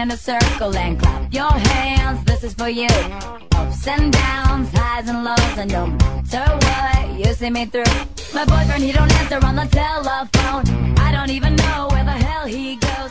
in a circle and clap your hands. This is for you. Ups and downs, highs and lows, and no matter what, you see me through. My boyfriend, he don't answer on the telephone. I don't even know where the hell he goes.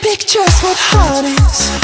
Pictures with heartaches.